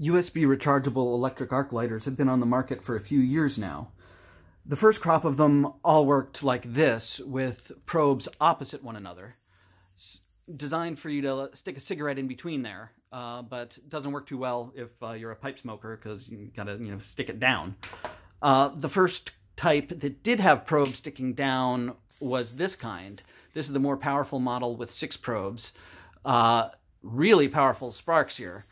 USB rechargeable electric arc lighters have been on the market for a few years now. The first crop of them all worked like this, with probes opposite one another, designed for you to stick a cigarette in between there, but doesn't work too well if you're a pipe smoker, because you gotta stick it down. The first type that did have probes sticking down was this kind. This is the more powerful model with 6 probes. Really powerful sparks here.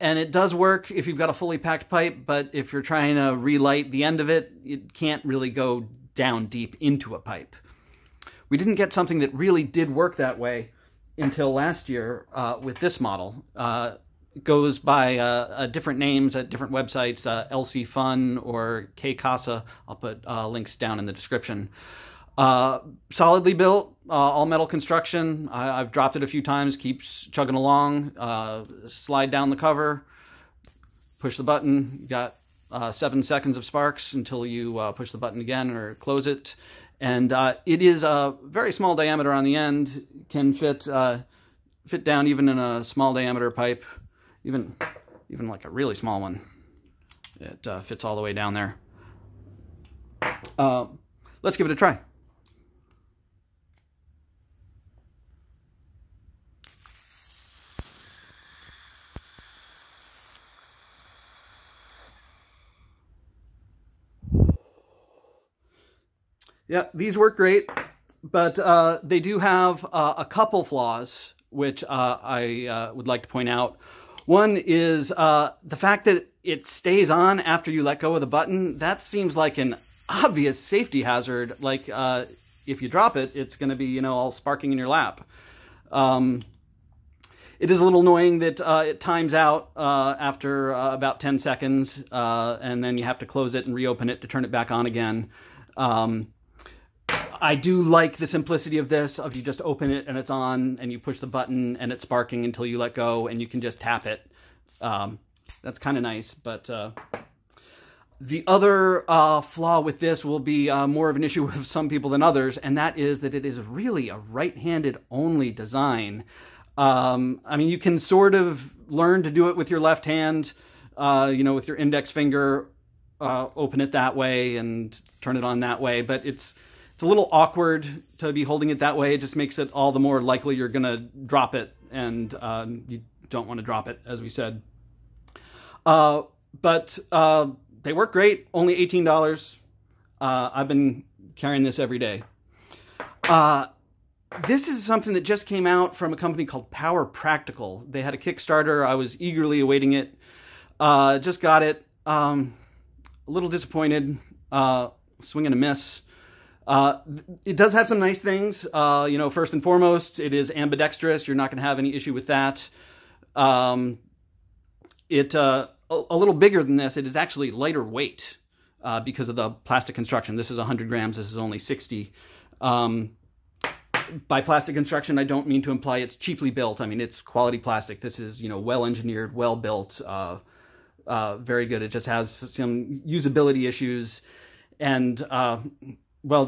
And it does work if you've got a fully packed pipe, but if you're trying to relight the end of it, it can't really go down deep into a pipe. We didn't get something that really did work that way until last year with this model. It goes by different names at different websites, LCFun or KCASA. I'll put links down in the description. Solidly built, all metal construction. I've dropped it a few times, keeps chugging along. Slide down the cover, push the button. You got 7 seconds of sparks until you push the button again or close it. And it is a very small diameter on the end, can fit down even in a small diameter pipe, even like a really small one. It fits all the way down there. Let's give it a try. Yeah, these work great, but they do have a couple flaws, which I would like to point out. One is the fact that it stays on after you let go of the button. That seems like an obvious safety hazard. Like if you drop it, it's going to be all sparking in your lap. It is a little annoying that it times out after about 10 seconds, and then you have to close it and reopen it to turn it back on again. I do like the simplicity of this, you just open it and it's on, and you push the button and it's sparking until you let go, and you can just tap it. That's kind of nice, but the other flaw with this will be more of an issue with some people than others, and that is that it is really a right-handed only design. I mean, you can sort of learn to do it with your left hand, with your index finger, open it that way and turn it on that way, but it's a little awkward to be holding it that way. It just makes it all the more likely you're going to drop it, and you don't want to drop it, as we said. But they work great, only $18. I've been carrying this every day. This is something that just came out from a company called Power Practical. They had a Kickstarter. I was eagerly awaiting it. Just got it. A little disappointed. Swing and a miss. It does have some nice things. First and foremost, it is ambidextrous. You're not going to have any issue with that. A little bigger than this, it is actually lighter weight because of the plastic construction. This is 100 grams. This is only 60. By plastic construction, I don't mean to imply it's cheaply built. I mean, it's quality plastic. This is, well-engineered, well-built, very good. It just has some usability issues, and it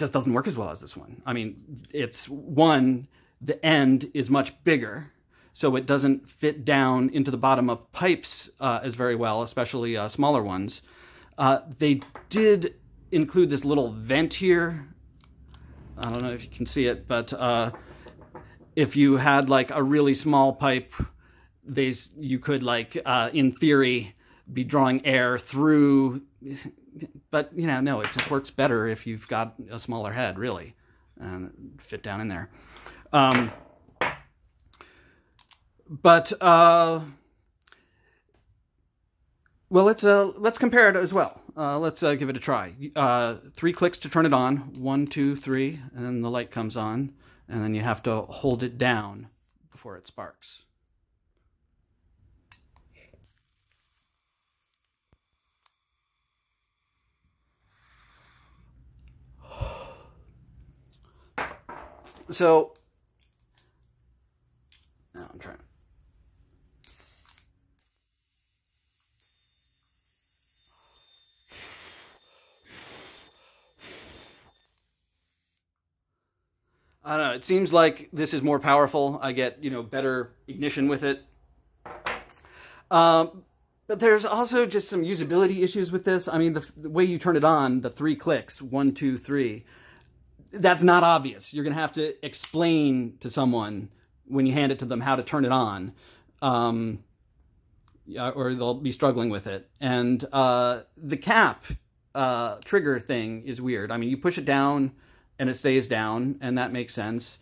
just doesn't work as well as this one. I mean, the end is much bigger, so it doesn't fit down into the bottom of pipes as very well, especially smaller ones. They did include this little vent here. I don't know if you can see it, but if you had like a really small pipe, you could in theory be drawing air through. But, no, it just works better if you've got a smaller head, really, and fit down in there. Let's compare it as well. Let's give it a try. 3 clicks to turn it on. 1, 2, 3, and then the light comes on, and then you have to hold it down before it sparks. So, now I'm trying. I don't know, it seems like this is more powerful. I get, better ignition with it. But there's also just some usability issues with this. I mean, the way you turn it on, the three clicks, 1, 2, 3, that's not obvious. You're going to have to explain to someone when you hand it to them how to turn it on, or they'll be struggling with it. And the cap trigger thing is weird. I mean, you push it down and it stays down, and that makes sense.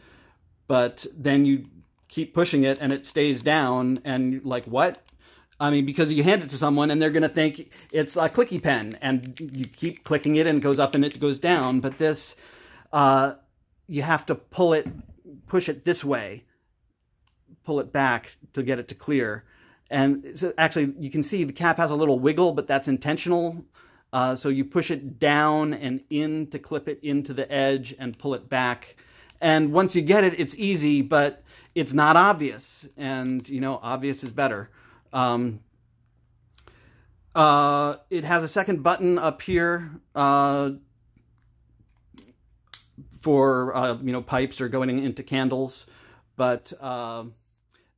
But then you keep pushing it and it stays down, and you're like, what? I mean, because you hand it to someone and they're going to think it's a clicky pen, and you keep clicking it and it goes up and it goes down. But this, you have to push it this way, pull it back to get it to clear. And so actually you can see the cap has a little wiggle, but that's intentional. So you push it down and in to clip it into the edge and pull it back. And once you get it, it's easy, but it's not obvious. And, you know, obvious is better. It has a second button up here for, you know, pipes or going into candles, but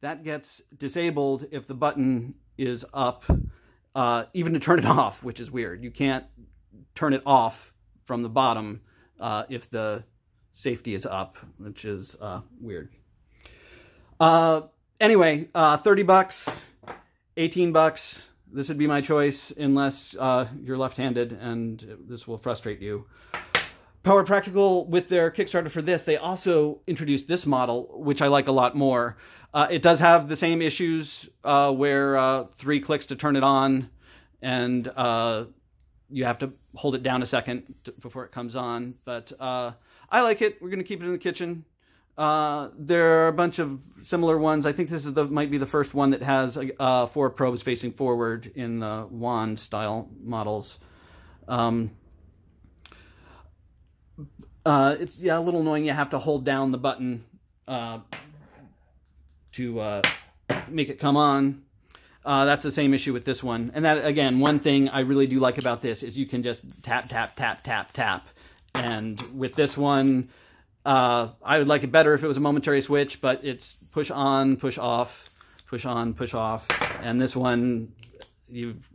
that gets disabled if the button is up, even to turn it off, which is weird. You can't turn it off from the bottom if the safety is up, which is weird. Anyway, 30 bucks. 18 bucks. This would be my choice unless you're left-handed, and this will frustrate you. Power Practical, with their Kickstarter for this, they also introduced this model, which I like a lot more. It does have the same issues where 3 clicks to turn it on, and you have to hold it down a second before it comes on. But I like it. We're going to keep it in the kitchen. There are a bunch of similar ones. I think this is might be the first one that has 4 probes facing forward in the wand style models. It's a little annoying. You have to hold down the button to make it come on. That's the same issue with this one. And that, again, one thing I really do like about this is you can just tap, tap, tap, tap, tap. And with this one, I would like it better if it was a momentary switch, but it's push on, push off, push on, push off. And this one, you've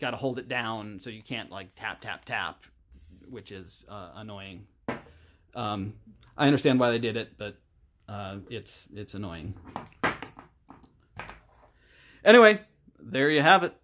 got to hold it down, so you can't like tap, tap, tap, which is annoying. I understand why they did it, but it's annoying. Anyway, there you have it.